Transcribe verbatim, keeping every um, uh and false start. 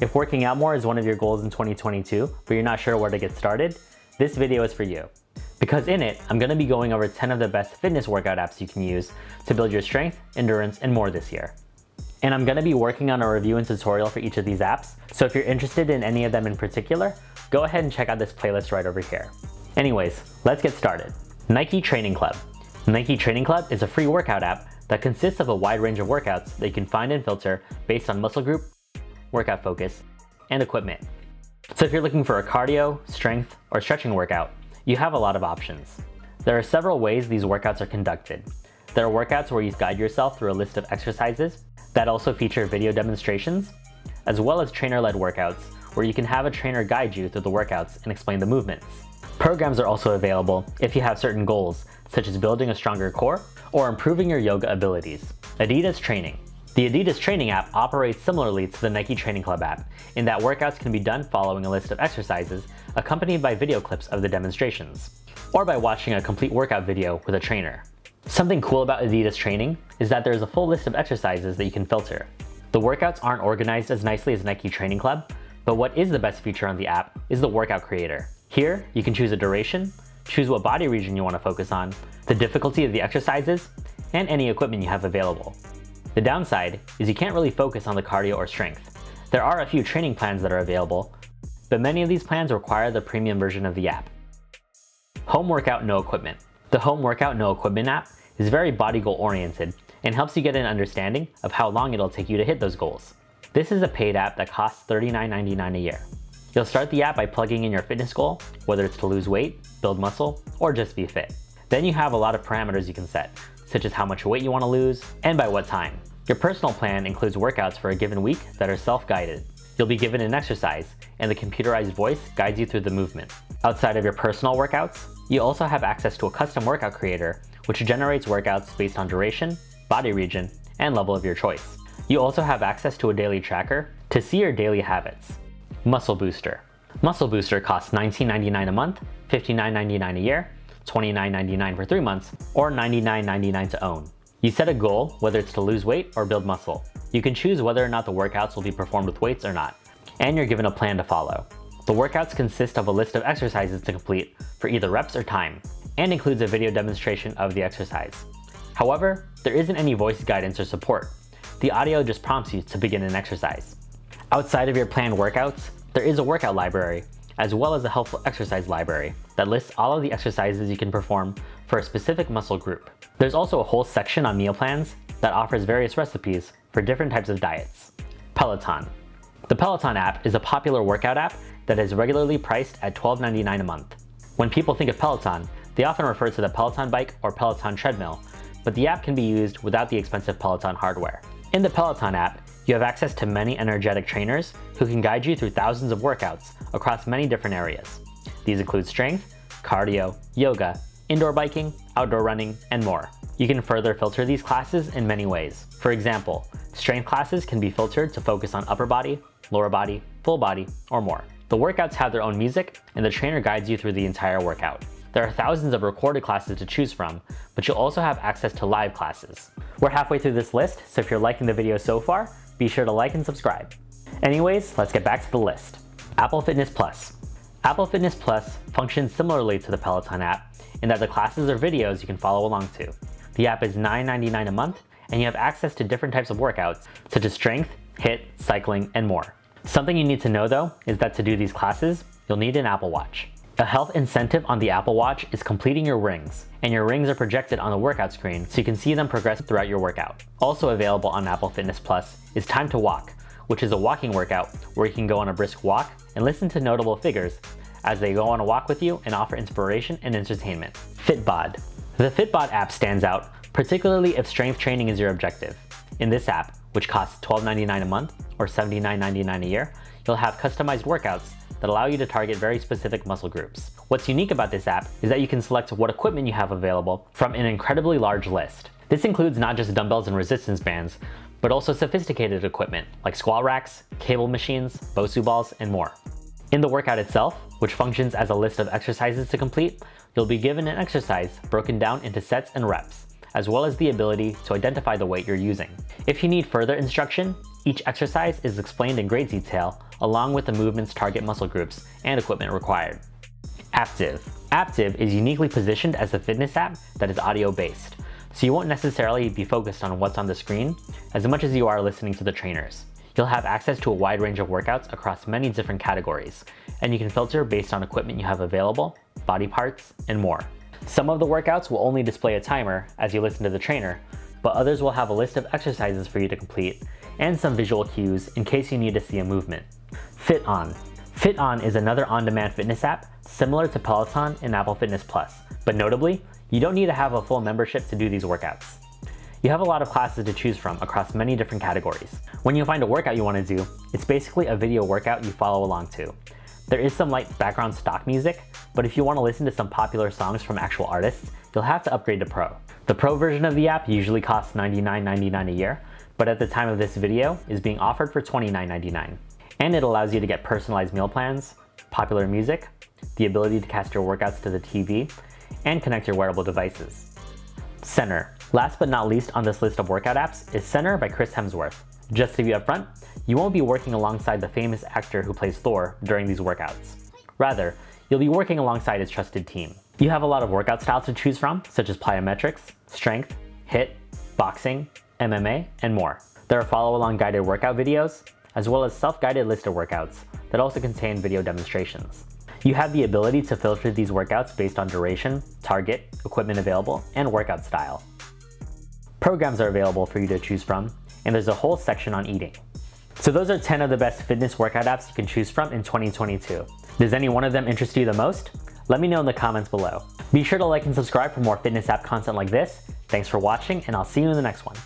If working out more is one of your goals in twenty twenty-two, but you're not sure where to get started, this video is for you. Because in it, I'm gonna be going over ten of the best fitness workout apps you can use to build your strength, endurance, and more this year. And I'm gonna be working on a review and tutorial for each of these apps, so if you're interested in any of them in particular, go ahead and check out this playlist right over here. Anyways, let's get started. Nike Training Club. Nike Training Club is a free workout app that consists of a wide range of workouts that you can find and filter based on muscle group, workout focus, and equipment. So if you're looking for a cardio, strength, or stretching workout, you have a lot of options. There are several ways these workouts are conducted. There are workouts where you guide yourself through a list of exercises that also feature video demonstrations, as well as trainer-led workouts where you can have a trainer guide you through the workouts and explain the movements. Programs are also available if you have certain goals, such as building a stronger core or improving your yoga abilities. Adidas Training. The Adidas Training app operates similarly to the Nike Training Club app, in that workouts can be done following a list of exercises accompanied by video clips of the demonstrations, or by watching a complete workout video with a trainer. Something cool about Adidas Training is that there is a full list of exercises that you can filter. The workouts aren't organized as nicely as Nike Training Club, but what is the best feature on the app is the workout creator. Here, you can choose a duration, choose what body region you want to focus on, the difficulty of the exercises, and any equipment you have available. The downside is you can't really focus on the cardio or strength. There are a few training plans that are available, but many of these plans require the premium version of the app. Home Workout No Equipment. The Home Workout No Equipment app is very body goal oriented and helps you get an understanding of how long it'll take you to hit those goals. This is a paid app that costs thirty-nine ninety-nine a year. You'll start the app by plugging in your fitness goal, whether it's to lose weight, build muscle, or just be fit. Then you have a lot of parameters you can set, such as how much weight you want to lose and by what time. Your personal plan includes workouts for a given week that are self-guided. You'll be given an exercise, and the computerized voice guides you through the movement. Outside of your personal workouts, you also have access to a custom workout creator, which generates workouts based on duration, body region, and level of your choice. You also have access to a daily tracker to see your daily habits. Muscle Booster. Muscle Booster costs nineteen ninety-nine a month, fifty-nine ninety-nine a year, twenty-nine ninety-nine for three months, or ninety-nine ninety-nine to own. You set a goal, whether it's to lose weight or build muscle. You can choose whether or not the workouts will be performed with weights or not, and you're given a plan to follow. The workouts consist of a list of exercises to complete for either reps or time, and includes a video demonstration of the exercise. However, there isn't any voice guidance or support. The audio just prompts you to begin an exercise. Outside of your planned workouts, there is a workout library, as well as a helpful exercise library that lists all of the exercises you can perform for a specific muscle group. There's also a whole section on meal plans that offers various recipes for different types of diets. Peloton. The Peloton app is a popular workout app that is regularly priced at twelve ninety-nine a month. When people think of Peloton, they often refer to the Peloton bike or Peloton treadmill, but the app can be used without the expensive Peloton hardware. In the Peloton app, you have access to many energetic trainers who can guide you through thousands of workouts across many different areas. These include strength, cardio, yoga, indoor biking, outdoor running, and more. You can further filter these classes in many ways. For example, strength classes can be filtered to focus on upper body, lower body, full body, or more. The workouts have their own music, and the trainer guides you through the entire workout. There are thousands of recorded classes to choose from, but you'll also have access to live classes. We're halfway through this list, so if you're liking the video so far, be sure to like and subscribe. Anyways, let's get back to the list. Apple Fitness Plus. Apple Fitness Plus functions similarly to the Peloton app in that the classes or videos you can follow along to. The app is nine ninety-nine a month, and you have access to different types of workouts, such as strength, HIIT, cycling, and more. Something you need to know though, is that to do these classes, you'll need an Apple Watch. A health incentive on the Apple Watch is completing your rings, and your rings are projected on the workout screen so you can see them progress throughout your workout. Also available on Apple Fitness Plus is Time to Walk, which is a walking workout where you can go on a brisk walk and listen to notable figures as they go on a walk with you and offer inspiration and entertainment. Fitbod. The Fitbod app stands out, particularly if strength training is your objective. In this app, which costs twelve ninety-nine a month or seventy-nine ninety-nine a year, you'll have customized workouts that allow you to target very specific muscle groups. What's unique about this app is that you can select what equipment you have available from an incredibly large list. This includes not just dumbbells and resistance bands, but also sophisticated equipment like squat racks, cable machines, BOSU balls, and more. In the workout itself, which functions as a list of exercises to complete, you'll be given an exercise broken down into sets and reps, as well as the ability to identify the weight you're using. If you need further instruction, Each exercise is explained in great detail, along with the movement's target muscle groups and equipment required. Aptiv. Aptiv is uniquely positioned as a fitness app that is audio-based, so you won't necessarily be focused on what's on the screen as much as you are listening to the trainers. You'll have access to a wide range of workouts across many different categories, and you can filter based on equipment you have available, body parts, and more. Some of the workouts will only display a timer as you listen to the trainer, but others will have a list of exercises for you to complete and some visual cues in case you need to see a movement. FitOn. FitOn is another on-demand fitness app similar to Peloton and Apple Fitness Plus, but notably, you don't need to have a full membership to do these workouts. You have a lot of classes to choose from across many different categories. When you find a workout you want to do, it's basically a video workout you follow along to. There is some light background stock music, but if you want to listen to some popular songs from actual artists, you'll have to upgrade to Pro. The Pro version of the app usually costs ninety-nine ninety-nine a year, but at the time of this video is being offered for twenty-nine ninety-nine. And it allows you to get personalized meal plans, popular music, the ability to cast your workouts to the T V, and connect your wearable devices. Centr. Last but not least on this list of workout apps is Centr by Chris Hemsworth. Just to be upfront, you won't be working alongside the famous actor who plays Thor during these workouts. Rather, you'll be working alongside his trusted team. You have a lot of workout styles to choose from, such as plyometrics, strength, HIIT, boxing, M M A, and more. There are follow-along guided workout videos, as well as self-guided listed workouts that also contain video demonstrations. You have the ability to filter these workouts based on duration, target, equipment available, and workout style. Programs are available for you to choose from, and there's a whole section on eating. So those are ten of the best fitness workout apps you can choose from in twenty twenty-two. Does any one of them interest you the most? Let me know in the comments below. Be sure to like and subscribe for more fitness app content like this. Thanks for watching, and I'll see you in the next one.